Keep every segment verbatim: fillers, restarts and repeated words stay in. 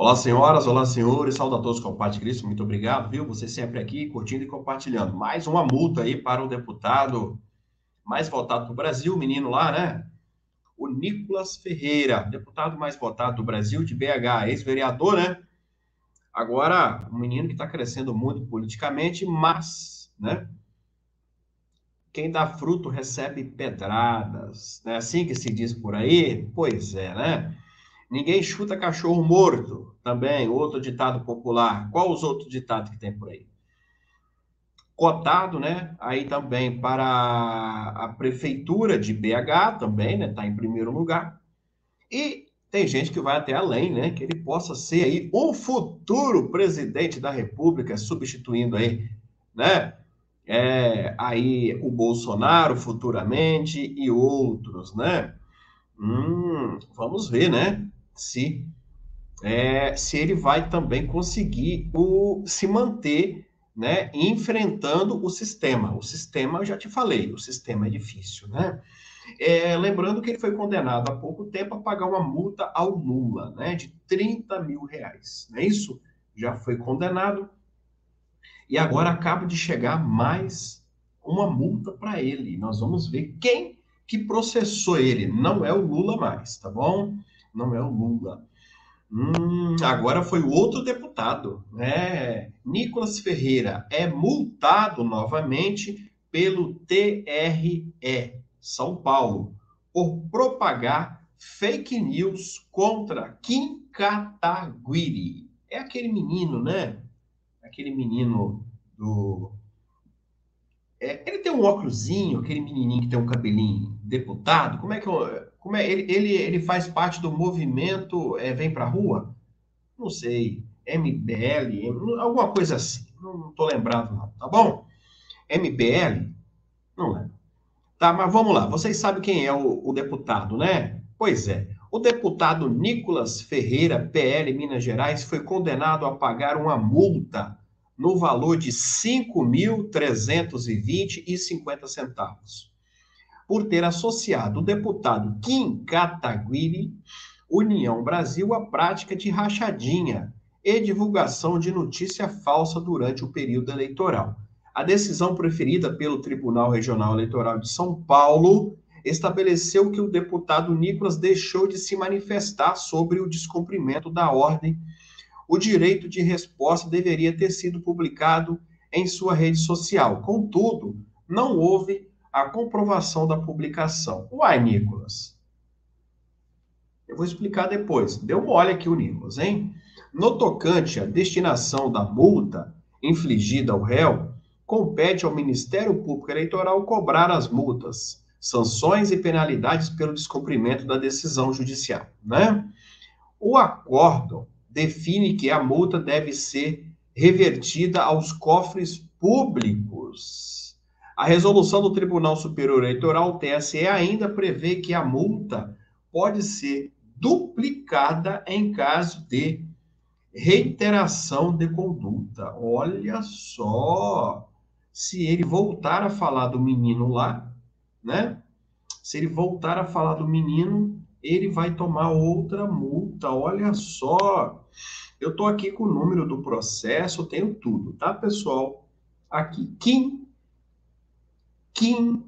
Olá, senhoras, olá, senhores, saúde a todos com a paz de Cristo, muito obrigado, viu? Você sempre aqui, curtindo e compartilhando. Mais uma multa aí para o deputado mais votado do Brasil, o menino lá, né? O Nikolas Ferreira, deputado mais votado do Brasil de B H, ex-vereador, né? Agora, um menino que está crescendo muito politicamente, mas, né? Quem dá fruto recebe pedradas, não é assim que se diz por aí? Pois é, né? Ninguém chuta cachorro morto, também, outro ditado popular. Qual os outros ditados que tem por aí? Cotado, né, aí também para a prefeitura de B H, também, né, está em primeiro lugar. E tem gente que vai até além, né, que ele possa ser aí o futuro presidente da República, substituindo aí, né, é, aí o Bolsonaro futuramente e outros, né. Hum, vamos ver, né, se é, se ele vai também conseguir o, se manter, né, enfrentando o sistema. O sistema, eu já te falei, o sistema é difícil, né? É, lembrando que ele foi condenado há pouco tempo a pagar uma multa ao Lula, né, de trinta mil reais, não é isso? Já foi condenado e agora acaba de chegar mais uma multa para ele. Nós vamos ver quem que processou ele. Não é o Lula mais, tá bom? Não é o Lula. Hum, agora foi o outro deputado, né? Nikolas Ferreira é multado novamente pelo T R E São Paulo por propagar fake news contra Kim Kataguiri. É aquele menino, né? Aquele menino do... É, ele tem um óculosinho, aquele menininho que tem um cabelinho deputado. Como é que... Eu... Como é? Ele, ele, ele faz parte do movimento é, Vem Pra Rua? Não sei, M B L, alguma coisa assim. Não, não tô lembrado não, tá bom? M B L? Não lembro. Tá, mas vamos lá. Vocês sabem quem é o, o deputado, né? Pois é. O deputado Nikolas Ferreira, P L, Minas Gerais, foi condenado a pagar uma multa no valor de cinco mil trezentos e vinte reais e cinquenta centavos. Por ter associado o deputado Kim Kataguiri, União Brasil, à prática de rachadinha e divulgação de notícia falsa durante o período eleitoral. A decisão proferida pelo Tribunal Regional Eleitoral de São Paulo estabeleceu que o deputado Nikolas deixou de se manifestar sobre o descumprimento da ordem. O direito de resposta deveria ter sido publicado em sua rede social. Contudo, não houve a comprovação da publicação. Uai, Nikolas. Eu vou explicar depois. Deu uma olhada aqui o Nikolas, hein? No tocante à destinação da multa infligida ao réu, compete ao Ministério Público Eleitoral cobrar as multas, sanções e penalidades pelo descumprimento da decisão judicial, né? O acórdão define que a multa deve ser revertida aos cofres públicos. A resolução do Tribunal Superior Eleitoral, T S E, ainda prevê que a multa pode ser duplicada em caso de reiteração de conduta. Olha só! Se ele voltar a falar do menino lá, né? Se ele voltar a falar do menino, ele vai tomar outra multa. Olha só! Eu tô aqui com o número do processo, tenho tudo, tá, pessoal? Aqui, Kim Kim,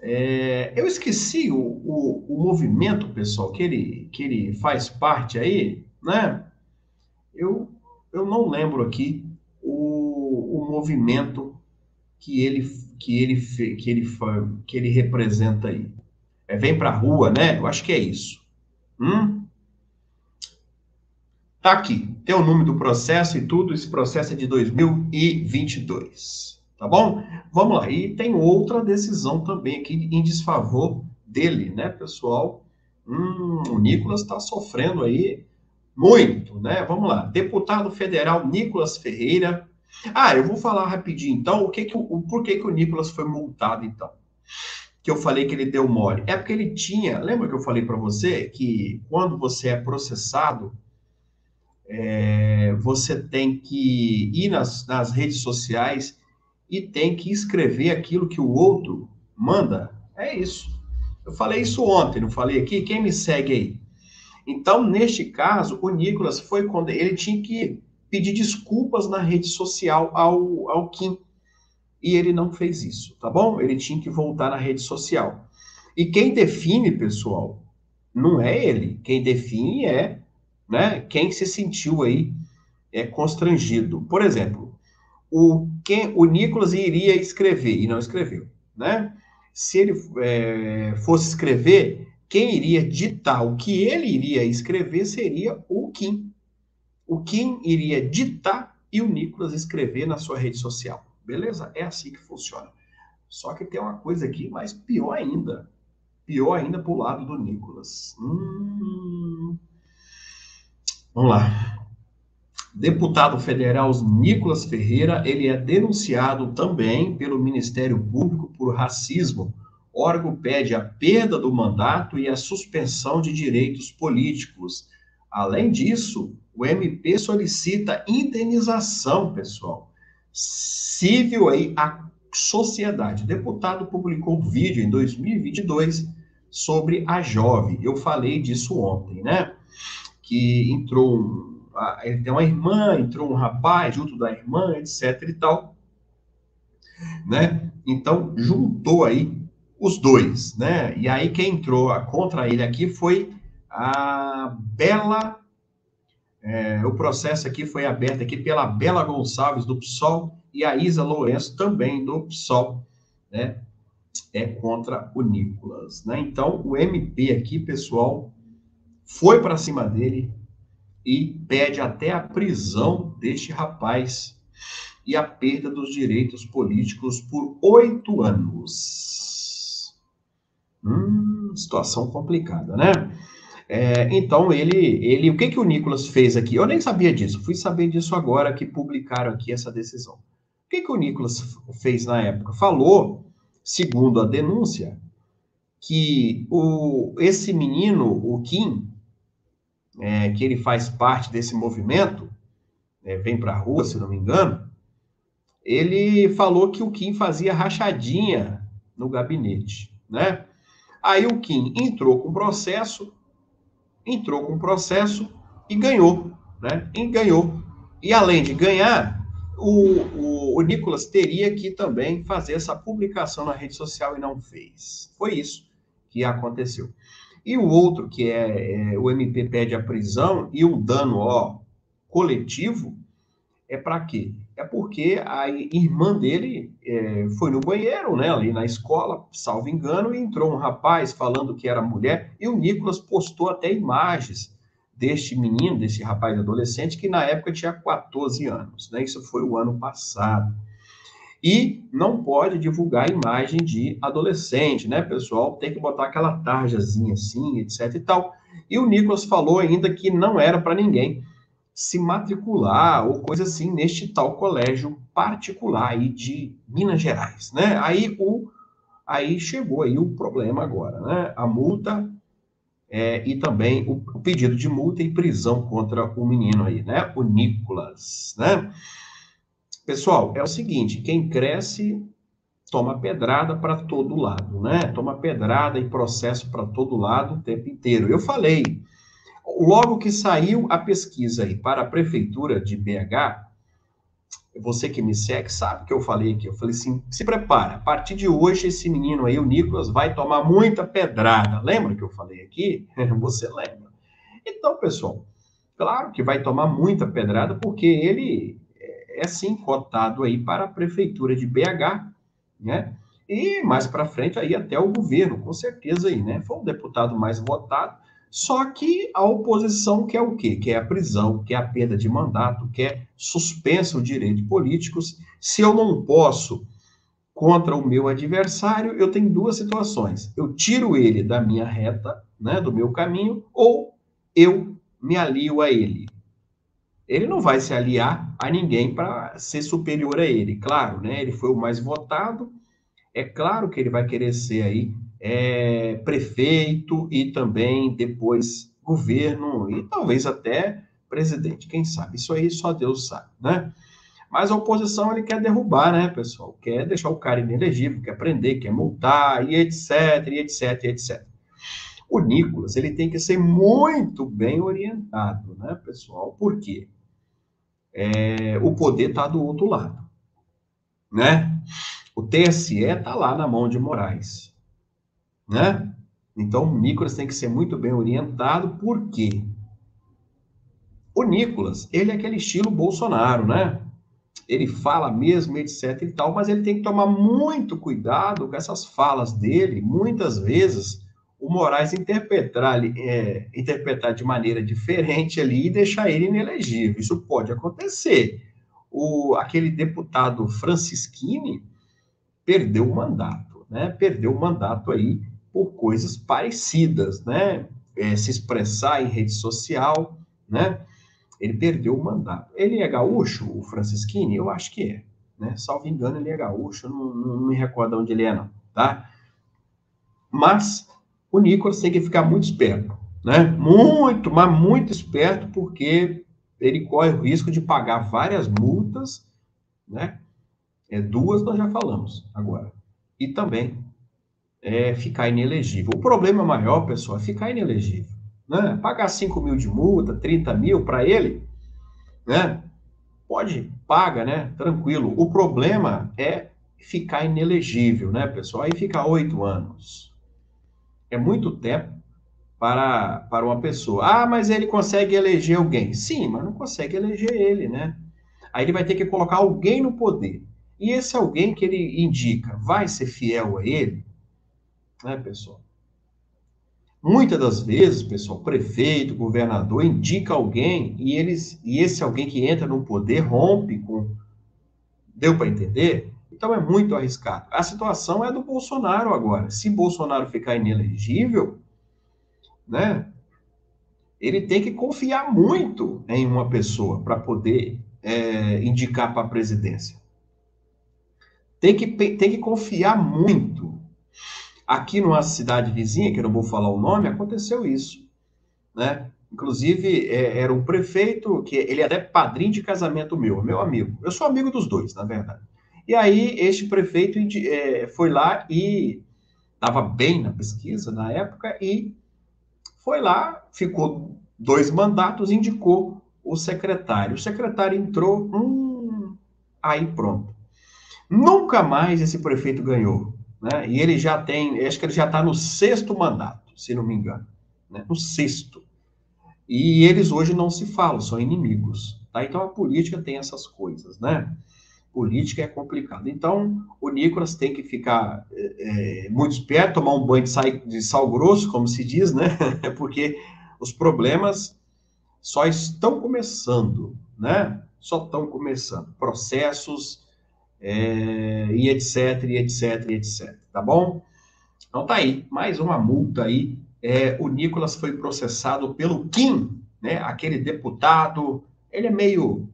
é, eu esqueci o, o, o movimento, pessoal, que ele, que ele faz parte aí, né? Eu, eu não lembro aqui o, o movimento que ele, que, ele, que, ele, que ele representa aí. É, vem pra rua, né? Eu acho que é isso. Hum? Tá aqui, tem o nome do processo e tudo, esse processo é de dois mil e vinte e dois. Tá bom? Vamos lá. E tem outra decisão também aqui em desfavor dele, né, pessoal? Hum, o Nikolas está sofrendo aí muito, né? Vamos lá. Deputado federal Nikolas Ferreira. Ah, eu vou falar rapidinho, então, o que que, o, por que que o Nikolas foi multado, então? Que eu falei que ele deu mole. É porque ele tinha... Lembra que eu falei para você que quando você é processado, é, você tem que ir nas, nas redes sociais e tem que escrever aquilo que o outro manda. É isso. Eu falei isso ontem, não falei aqui? Quem me segue aí? Então, neste caso, o Nikolas foi quando ele tinha que pedir desculpas na rede social ao, ao Kim. E ele não fez isso, tá bom? Ele tinha que voltar na rede social. E quem define, pessoal, não é ele. Quem define é, né, quem se sentiu aí é, constrangido. Por exemplo, o, quem, o Nikolas iria escrever e não escreveu, né? Se ele é, fosse escrever, quem iria ditar o que ele iria escrever seria o Kim. O Kim iria ditar e o Nikolas escrever na sua rede social. Beleza? É assim que funciona. Só que tem uma coisa aqui, mas pior ainda. Pior ainda pro lado do Nikolas. Hum... Vamos lá. Deputado federal Nikolas Ferreira, ele é denunciado também pelo Ministério Público por racismo. O órgão pede a perda do mandato e a suspensão de direitos políticos. Além disso, o M P solicita indenização, pessoal. Cível aí a sociedade. O deputado publicou um vídeo em dois mil e vinte e dois sobre a jovem. Eu falei disso ontem, né? Que entrou um, ele tem uma irmã, entrou um rapaz junto da irmã, etc e tal, né? Então juntou aí os dois, né? E aí quem entrou contra ele aqui foi a Bela. É, o processo aqui foi aberto aqui pela Bela Gonçalves, do P SOL, e a Isa Lourenço, também do P SOL, né, é contra o Nikolas, né? Então, o M P aqui, pessoal, foi para cima dele e pede até a prisão deste rapaz e a perda dos direitos políticos por oito anos. Hum, situação complicada, né? É, então, ele, ele, o que, que o Nikolas fez aqui? Eu nem sabia disso, fui saber disso agora que publicaram aqui essa decisão. O que, que o Nikolas fez na época? Falou, segundo a denúncia, que o, esse menino, o Kim, é, que ele faz parte desse movimento, é, vem para a rua, se não me engano, ele falou que o Kim fazia rachadinha no gabinete, né? Aí o Kim entrou com o processo... entrou com o processo e ganhou, né? E ganhou. E além de ganhar, o, o, o Nikolas teria que também fazer essa publicação na rede social e não fez. Foi isso que aconteceu. E o outro, que é, é o M P pede a prisão e o dano ó, coletivo, é para quê? É porque a irmã dele é, foi no banheiro, né, ali na escola, salvo engano, e entrou um rapaz falando que era mulher, e o Nikolas postou até imagens deste menino, desse rapaz adolescente, que na época tinha quatorze anos, né, isso foi o ano passado. E não pode divulgar imagem de adolescente, né, pessoal, tem que botar aquela tarjazinha assim, etc e tal. E o Nikolas falou ainda que não era para ninguém se matricular ou coisa assim neste tal colégio particular aí de Minas Gerais, né? Aí o aí chegou aí o problema agora, né? A multa é, e também o, o pedido de multa e prisão contra o menino aí, né? O Nikolas, né? Pessoal, é o seguinte, quem cresce toma pedrada para todo lado, né? Toma pedrada e processo para todo lado o tempo inteiro. Eu falei logo que saiu a pesquisa aí para a prefeitura de B H, você que me segue sabe que eu falei aqui, eu falei assim, se prepara, a partir de hoje esse menino aí, o Nikolas, vai tomar muita pedrada. Lembra que eu falei aqui? Você lembra? Então, pessoal, claro que vai tomar muita pedrada, porque ele é sim cotado aí para a prefeitura de B H, né? E mais para frente aí até o governo, com certeza aí, né? Foi o deputado mais votado. Só que a oposição quer o quê? Quer a prisão, quer a perda de mandato, quer suspensa o direito políticos. Se eu não posso contra o meu adversário, eu tenho duas situações. Eu tiro ele da minha reta, né, do meu caminho, ou eu me alio a ele. Ele não vai se aliar a ninguém para ser superior a ele. Claro, né? Ele foi o mais votado. É claro que ele vai querer ser aí É, prefeito e também depois governo e talvez até presidente, quem sabe? Isso aí só Deus sabe, né? Mas a oposição, ele quer derrubar, né, pessoal? Quer deixar o cara inelegível, quer prender, quer multar, e etc, e etc, e et cetera. O Nikolas, ele tem que ser muito bem orientado, né, pessoal? Por quê? É, o poder está do outro lado, né? O T S E está lá na mão de Moraes, né? Então, o Nikolas tem que ser muito bem orientado, por quê? O Nikolas, ele é aquele estilo Bolsonaro, né? Ele fala mesmo, etc e tal, mas ele tem que tomar muito cuidado com essas falas dele. Muitas vezes o Moraes interpretar, é, interpretar de maneira diferente ali e deixar ele inelegível. Isso pode acontecer. O, aquele deputado Francischini perdeu o mandato, né? Perdeu o mandato aí por coisas parecidas, né? É, se expressar em rede social, né? Ele perdeu o mandato. Ele é gaúcho, o Francischini? Eu acho que é, né? Salvo engano, ele é gaúcho, não, não me recordo onde ele é, não, tá? Mas o Nikolas tem que ficar muito esperto, né? Muito, mas muito esperto, porque ele corre o risco de pagar várias multas, né? É, duas nós já falamos agora. E também é, ficar inelegível. O problema maior, pessoal, é ficar inelegível, né? Pagar cinco mil de multa, trinta mil para ele, né? Pode, paga, né? Tranquilo. O problema é ficar inelegível, né, pessoal? Aí fica oito anos. É muito tempo para, para uma pessoa. Ah, mas ele consegue eleger alguém. Sim, mas não consegue eleger ele, né? Aí ele vai ter que colocar alguém no poder. E esse alguém que ele indica vai ser fiel a ele? Né, pessoal? Muitas das vezes, pessoal, prefeito, governador, indica alguém e, eles, e esse alguém que entra no poder rompe com... Deu para entender? Então, é muito arriscado. A situação é do Bolsonaro agora. Se Bolsonaro ficar inelegível, né, ele tem que confiar muito em uma pessoa para poder é, indicar para a presidência. Tem que, tem que confiar muito. Aqui numa cidade vizinha, que eu não vou falar o nome, aconteceu isso, né? Inclusive, é, era um prefeito, que ele é até padrinho de casamento meu, meu amigo. Eu sou amigo dos dois, na verdade. E aí, este prefeito é, foi lá e estava bem na pesquisa, na época, e foi lá, ficou dois mandatos, indicou o secretário. O secretário entrou, hum, aí pronto. Nunca mais esse prefeito ganhou, né? E ele já tem, acho que ele já está no sexto mandato, se não me engano, né? No sexto. E eles hoje não se falam, são inimigos, tá? Então, a política tem essas coisas, né? Política é complicado. Então, o Nikolas tem que ficar é, muito esperto, tomar um banho de, sa de sal grosso, como se diz, né? Porque os problemas só estão começando, né? Só estão começando. Processos é, e etc, e etc, e etcétera. Tá bom? Então, tá aí. Mais uma multa aí. É, o Nikolas foi processado pelo Kim, né? Aquele deputado. Ele é meio...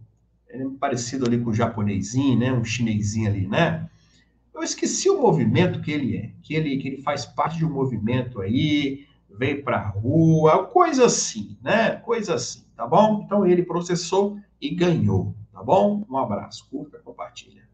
Ele é parecido ali com o japonesinho, né? Um chinesinho ali, né? Eu esqueci o movimento que ele é, que ele, que ele faz parte de um movimento aí, veio pra rua, coisa assim, né? Coisa assim, tá bom? Então ele processou e ganhou, tá bom? Um abraço, curta, compartilha.